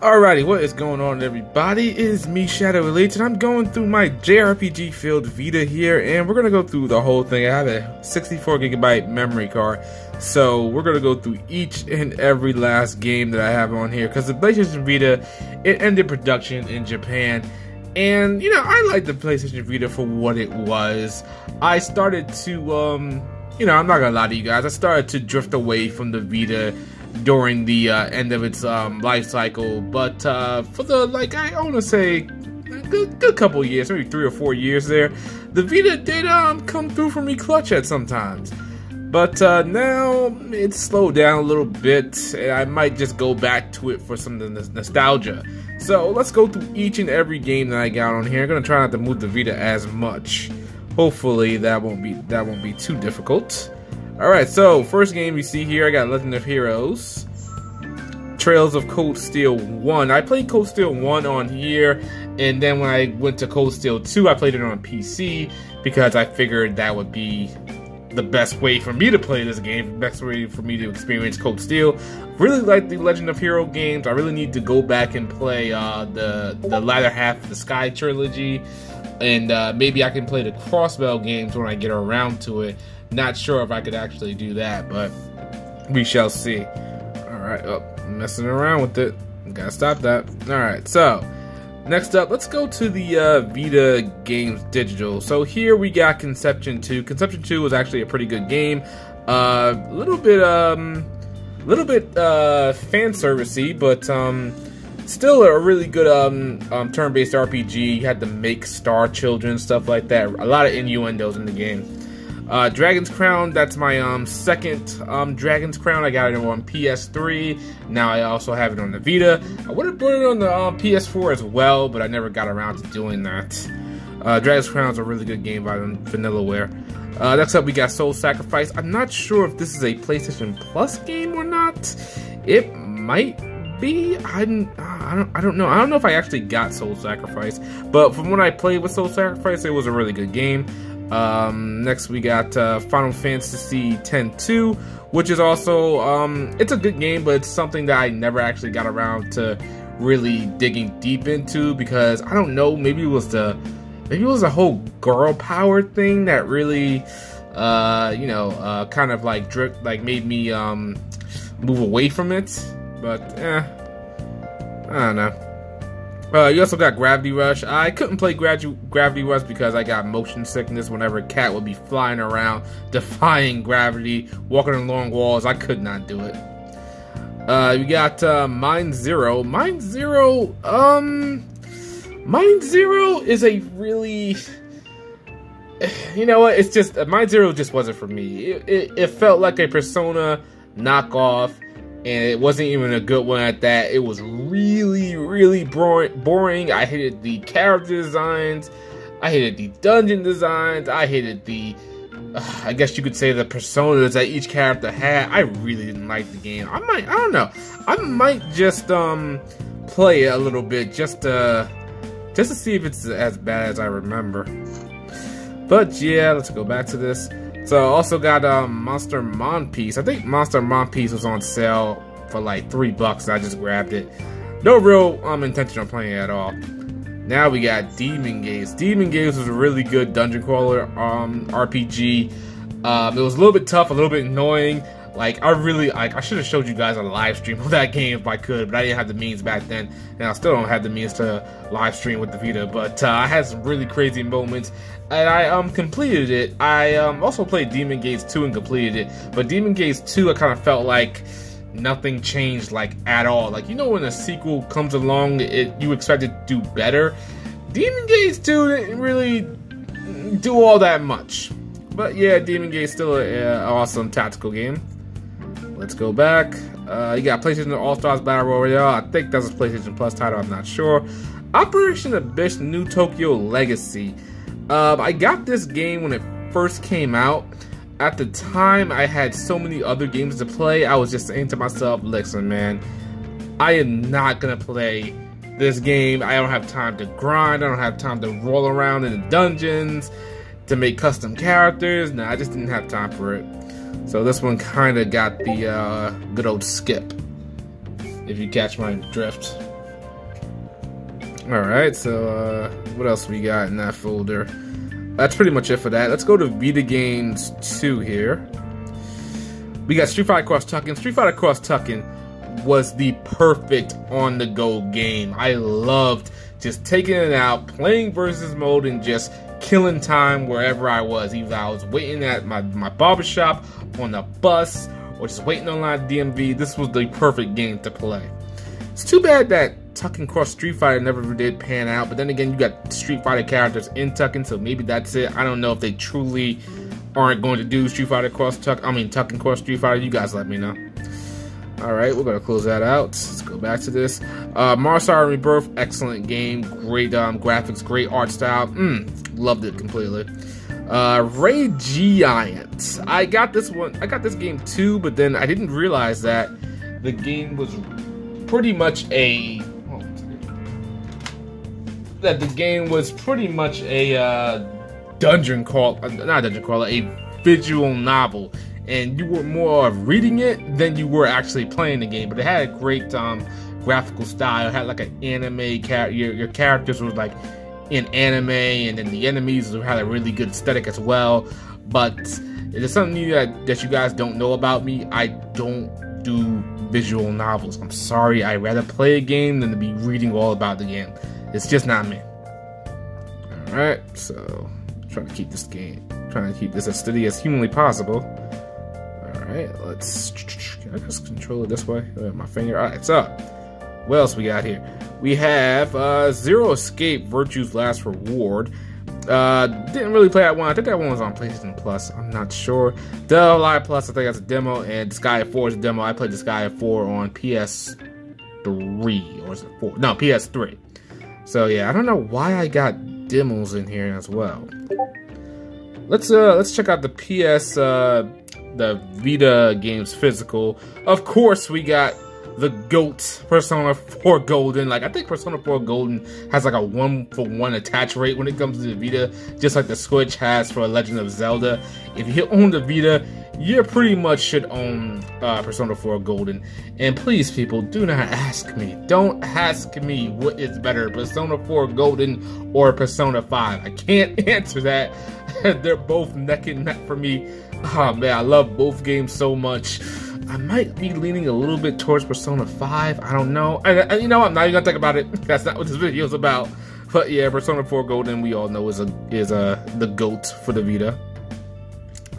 Alrighty, what is going on, everybody? It is me, Shadow Elite, and I'm going through my JRPG filled Vita here, and we're gonna go through the whole thing. I have a 64 GB memory card, so we're gonna go through each and every last game that I have on here, because the PlayStation Vita, it ended production in Japan. And you know, I like the PlayStation Vita for what it was. I started to you know, I'm not gonna lie to you guys, I started to drift away from the Vita during the end of its life cycle, but for the, like, I want to say a good couple years, maybe 3 or 4 years there, the Vita did come through for me clutch at sometimes. But now it's slowed down a little bit, and I might just go back to it for some nostalgia. So let's go through each and every game that I got on here. I'm gonna try not to move the Vita as much. Hopefully that won't be too difficult. Alright, so first game you see here, I got Legend of Heroes: Trails of Cold Steel 1. I played Cold Steel 1 on here, and then when I went to Cold Steel 2, I played it on PC because I figured that would be the best way for me to play this game, best way for me to experience Cold Steel. Really like the Legend of Hero games. I really need to go back and play the latter half of the Sky Trilogy, and maybe I can play the Crossbell games when I get around to it. Not sure if I could actually do that, but we shall see. Alright, oh, messing around with it. Gotta stop that. Alright, so next up, let's go to the Vita Games Digital. So here we got Conception 2. Conception 2 was actually a pretty good game. A little bit fan servicey, but still a really good turn-based RPG. You had to make Star Children, stuff like that. A lot of innuendos in the game. Dragon's Crown, that's my second Dragon's Crown. I got it on PS3. Now I also have it on the Vita. I would have brought it on the PS4 as well, but I never got around to doing that. Dragon's Crown is a really good game by Vanillaware. Next up, we got Soul Sacrifice. I'm not sure if this is a PlayStation Plus game or not. It might be. I don't know. I don't know if I actually got Soul Sacrifice, but from when I played with Soul Sacrifice, it was a really good game. Next we got Final Fantasy X-2, which is also it's a good game, but it's something that I never actually got around to really digging deep into, because I don't know, maybe it was the whole girl power thing that really you know, kind of like drift, like made me move away from it. But I don't know. You also got Gravity Rush. I couldn't play Gravity Rush because I got motion sickness whenever a cat would be flying around, defying gravity, walking along walls. I could not do it. You got Mind Zero. Mind Zero is a really... You know what? It's just... Mind Zero just wasn't for me. It felt like a Persona knockoff. And it wasn't even a good one at that. It was really, really boring. I hated the character designs. I hated the dungeon designs. I hated the, I guess you could say, the personas that each character had. I really didn't like the game. I don't know. I might just play it a little bit just to see if it's as bad as I remember. But yeah, let's go back to this. So also got Monster Mon Piece. I think Monster Mon Piece was on sale for like $3. I just grabbed it. No real intention of playing it at all. Now we got Demon Gaze. Demon Gaze was a really good dungeon crawler RPG. It was a little bit tough, a little bit annoying. Like, I should have showed you guys a live stream of that game if I could, but I didn't have the means back then, and I still don't have the means to live stream with the Vita. But I had some really crazy moments, and I completed it. I also played Demon Gaze 2 and completed it, but Demon Gaze 2, I kind of felt like nothing changed, like, at all. Like, you know, when a sequel comes along, you expect it to do better. Demon Gaze 2 didn't really do all that much. But yeah, Demon Gaze still an awesome tactical game. Let's go back. You got PlayStation All-Stars Battle Royale. I think that's a PlayStation Plus title, I'm not sure. Operation Abyss New Tokyo Legacy. I got this game when it first came out. At the time, I had so many other games to play. I was just saying to myself, listen, man, I am not going to play this game. I don't have time to grind. I don't have time to roll around in the dungeons to make custom characters. No, I just didn't have time for it. So this one kind of got the good old skip, if you catch my drift. Alright, so what else we got in that folder? That's pretty much it for that. Let's go to Vita Games 2 here. We got Street Fighter Cross Tekken. Street Fighter Cross Tekken was the perfect on-the-go game. I loved just taking it out, playing versus mode, and just killing time wherever I was. Either I was waiting at my barbershop, on the bus, or just waiting online at DMV. This was the perfect game to play. It's too bad that Tekken Cross Street Fighter never did pan out, but then again, you got Street Fighter characters in Tekken, so maybe that's it. I don't know if they truly aren't going to do Street Fighter Cross Tekken. I mean, Tekken Cross Street Fighter. You guys let me know. Alright, we're going to close that out. Let's go back to this. Marstar Rebirth, excellent game. Great graphics, great art style. Loved it completely. Ray Giant. I got this one. I got this game too, but then I didn't realize that the game was pretty much a... that the game was pretty much a dungeon crawler, not a dungeon crawler, a visual novel, and you were more reading it than you were actually playing the game. But it had a great graphical style. It had like an anime character. Your characters were like in anime, and then the enemies had a really good aesthetic as well. But there's something new that you guys don't know about me. I don't do visual novels. I'm sorry. I'd rather play a game than to be reading all about the game. It's just not me. Alright, so trying to keep this game, trying to keep this as steady as humanly possible. Alright, let's, can I just control it this way? My finger, alright, so what else we got here? We have Zero Escape, Virtue's Last Reward. Didn't really play that one. I think that one was on PlayStation Plus. I'm not sure. Live Plus, I think that's a demo, and Disgaea 4 is a demo. I played Disgaea 4 on PS3, or is it 4? No, PS3. So yeah, I don't know why I got demos in here as well. Let's check out the PS the Vita games physical. Of course, we got the GOAT, Persona 4 Golden. Like, I think Persona 4 Golden has like a 1-for-1 attach rate when it comes to the Vita, just like the Switch has for Legend of Zelda. If you own the Vita, you pretty much should own Persona 4 Golden. And please, people, do not ask me. Don't ask me what is better, Persona 4 Golden or Persona 5. I can't answer that. They're both neck and neck for me. Oh, man, I love both games so much. I might be leaning a little bit towards Persona 5. I don't know. And you know what? I'm not even going to think about it. That's not what this video is about. But yeah, Persona 4 Golden, we all know, is the GOAT for the Vita.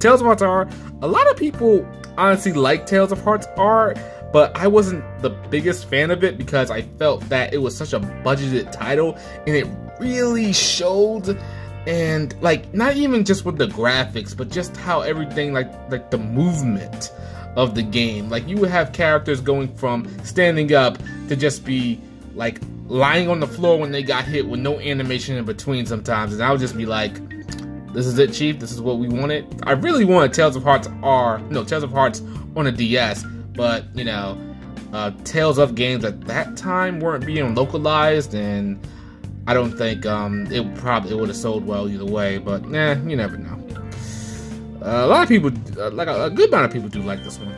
Tales of Hearts R, a lot of people honestly like Tales of Hearts R, but I wasn't the biggest fan of it because I felt that it was such a budgeted title, and it really showed, and like not even just with the graphics, but just how everything, like the movement of the game. Like you would have characters going from standing up to just be like lying on the floor when they got hit with no animation in between sometimes, and I would just be like, this is it, Chief. This is what we wanted. I really wanted Tales of Hearts on a DS, but you know, Tales of games at that time weren't being localized, and I don't think it would have sold well either way. But nah, you never know. A lot of people, like a good amount of people, do like this one.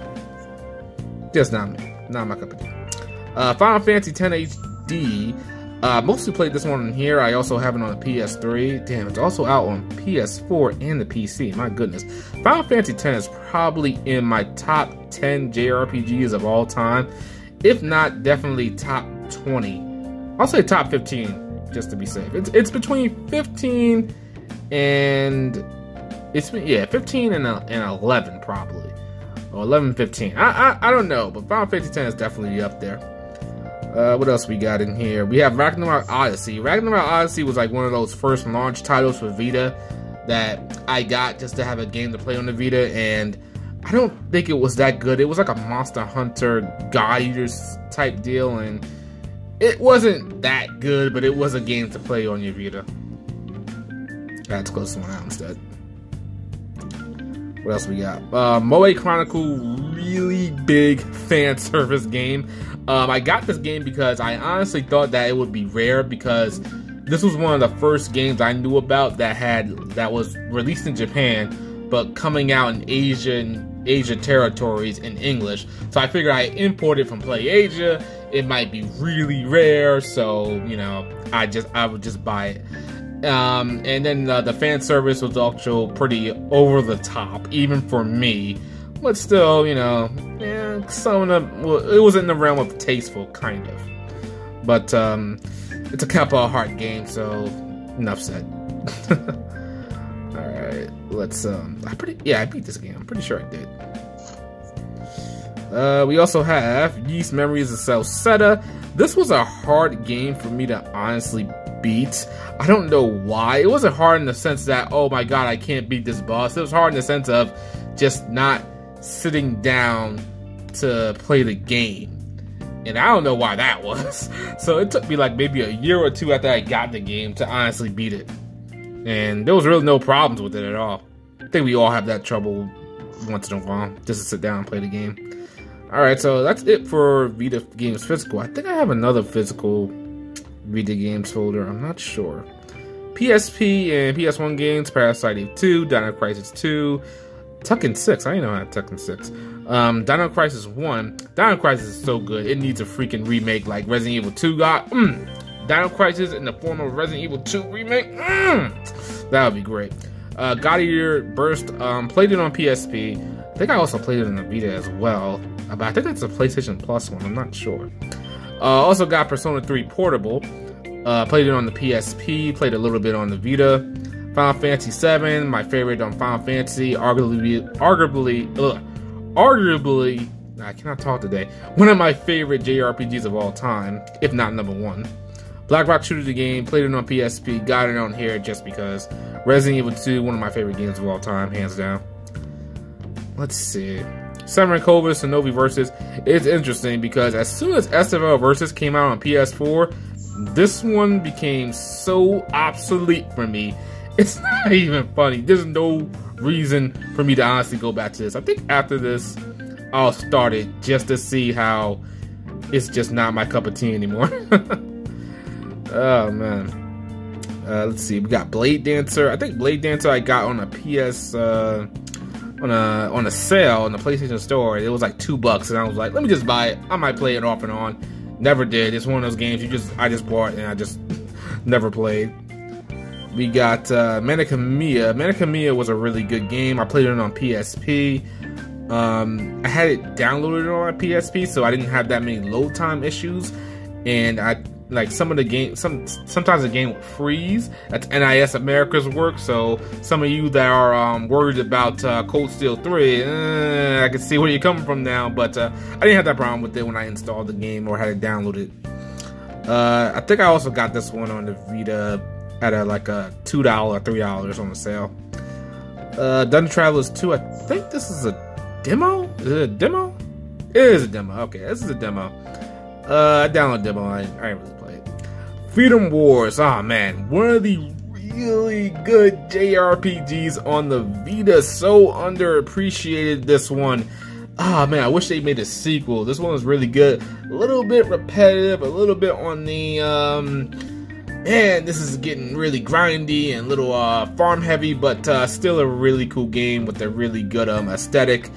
Just not me. Not my cup of tea. Final Fantasy X HD. Mostly played this one in here. I also have it on the PS3. Damn, it's also out on PS4 and the PC. My goodness. Final Fantasy X is probably in my top 10 JRPGs of all time. If not, definitely top 20. I'll say top 15, just to be safe. It's between 15 and... yeah, 15 and 11, probably. Or 11, 15. I don't know, but Final Fantasy X is definitely up there. What else we got in here? We have Ragnarok Odyssey. Ragnarok Odyssey was like one of those first launch titles for Vita that I got just to have a game to play on the Vita, and I don't think it was that good. It was like a Monster Hunter God Eaters type deal, and it wasn't that good, but it was a game to play on your Vita. Let's close this one out instead. What else we got? Moe Chronicle, really big fan service game. I got this game because I honestly thought that it would be rare, because this was one of the first games I knew about that was released in Japan but coming out in Asia territories in English. So I figured I imported from PlayAsia. it might be really rare, so you know, I would just buy it. And then the fan service was also pretty over the top, even for me. But still, you know, yeah, it was in the realm of tasteful, kind of. But it's a capital heart game, so enough said. All right, let's. Yeah, I beat this game. I'm pretty sure I did. We also have Yeast Memories of Cell Seta. This was a hard game for me to honestly beat. I don't know why. It wasn't hard in the sense that, oh my god, I can't beat this boss. It was hard in the sense of just not sitting down to play the game. And I don't know why that was. So it took me like maybe a year or two after I got the game to honestly beat it. And there was really no problems with it at all. I think we all have that trouble once in a while, just to sit down and play the game. Alright, so that's it for Vita Games Physical. I think I have another physical Vita Games folder. I'm not sure. PSP and PS1 games, Parasite Eve 2, Dino Crisis 2, Tekken 6. I didn't know how to Tekken 6. Dino Crisis 1. Dino Crisis is so good. It needs a freaking remake like Resident Evil 2 got. Dino Crisis in the form of Resident Evil 2 remake. That would be great. God Eater Burst. Played it on PSP. I think I also played it on the Vita as well. But I think that's a PlayStation Plus one. I'm not sure. Also got Persona 3 Portable. Played it on the PSP. Played a little bit on the Vita. Final Fantasy 7, my favorite on Final Fantasy. Arguably, I cannot talk today. One of my favorite JRPGs of all time, if not number one. Black Rock Shooter the game. Played it on PSP. Got it on here just because. Resident Evil 2, one of my favorite games of all time, hands down. Let's see. Samurai Cobra Shinobi Versus. It's interesting because as soon as SFL Versus came out on PS4, this one became so obsolete for me. It's not even funny. There's no reason for me to honestly go back to this. I think after this, I'll start it just to see how it's just not my cup of tea anymore. Oh, man. Let's see. We got Blade Dancer. I think Blade Dancer I got on a on a sale on the PlayStation Store. It was like $2, and I was like, let me just buy it. I might play it off and on. Never did. It's one of those games I just bought and I just never played. We got Manikamia. Manikamia was a really good game. I played it on PSP. I had it downloaded on my PSP, so I didn't have that many load time issues. And I like some of the game. Sometimes the game would freeze. That's NIS America's work. So some of you that are worried about Cold Steel 3, I can see where you're coming from now. But I didn't have that problem with it when I installed the game or had it downloaded. I think I also got this one on the Vita at like a $2, $3 on the sale. Dungeon Travelers 2. I think this is a demo. Is it a demo? It is a demo. Okay, this is a demo. I downloaded demo. I didn't really. Freedom Wars, ah man, one of the really good JRPGs on the Vita, so underappreciated this one. Ah man, I wish they made a sequel. This one was really good, a little bit repetitive, a little bit on the, man, this is getting really grindy and a little farm heavy, but still a really cool game with a really good aesthetic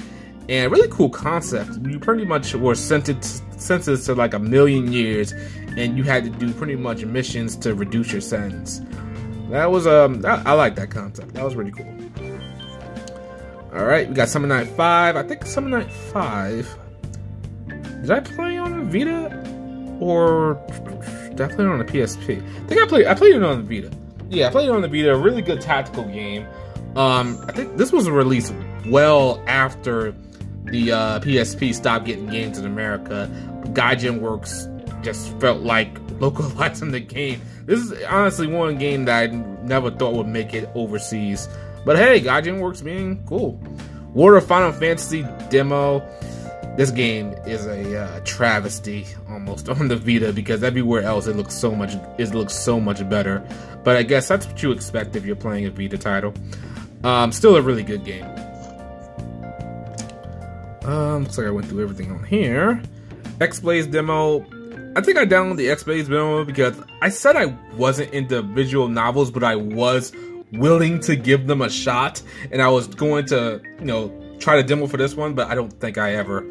and really cool concept. You pretty much were sentenced to like 1,000,000 years, and you had to do pretty much missions to reduce your sentence. That was I like that concept. That was really cool. All right, we got Summon Night 5. I think Summon Night 5. Did I play on a Vita, or did I play it on a PSP? I think I played it on the Vita. Yeah, I played it on the Vita. A really good tactical game. I think this was released well after the PSP stopped getting games in America. Gaijin Works just felt like localizing the game. This is honestly one game that I never thought would make it overseas. But hey, Gaijin Works being cool. War of Final Fantasy demo. This game is a travesty almost on the Vita because everywhere else it looks so much better. But I guess that's what you expect if you're playing a Vita title. Still a really good game. Looks like I went through everything on here. X-Blaze demo. I think I downloaded the X-Blaze demo because I said I wasn't into visual novels, but I was willing to give them a shot, and I was going to, you know, try to demo for this one, but I don't think I ever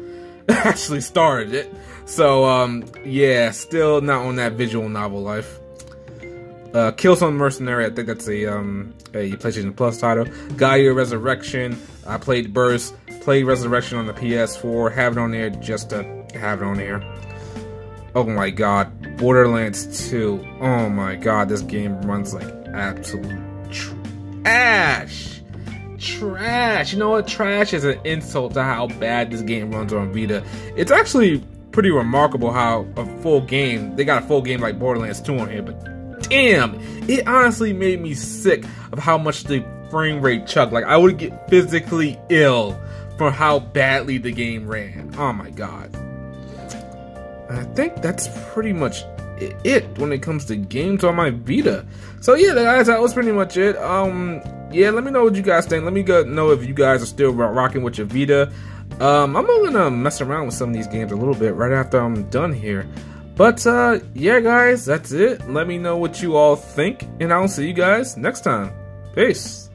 actually started it. So, yeah, still not on that visual novel life. Killzone Mercenary, I think that's a PlayStation Plus title. Gaia Resurrection, I played Burst, played Resurrection on the PS4, have it on there just to have it on there. Oh my god, Borderlands 2, oh my god, this game runs like absolute trash. Trash, you know what, trash is an insult to how bad this game runs on Vita. It's actually pretty remarkable how a full game, they got a full game like Borderlands 2 on here, but damn, it honestly made me sick of how much the frame rate chugged. Like, I would get physically ill for how badly the game ran. Oh my god. I think that's pretty much it when it comes to games on my Vita. So yeah, guys, that was pretty much it. Yeah, let me know what you guys think. Let me know if you guys are still rocking with your Vita. I'm gonna mess around with some of these games a little bit right after I'm done here. But, yeah, guys, that's it. Let me know what you all think, and I'll see you guys next time. Peace.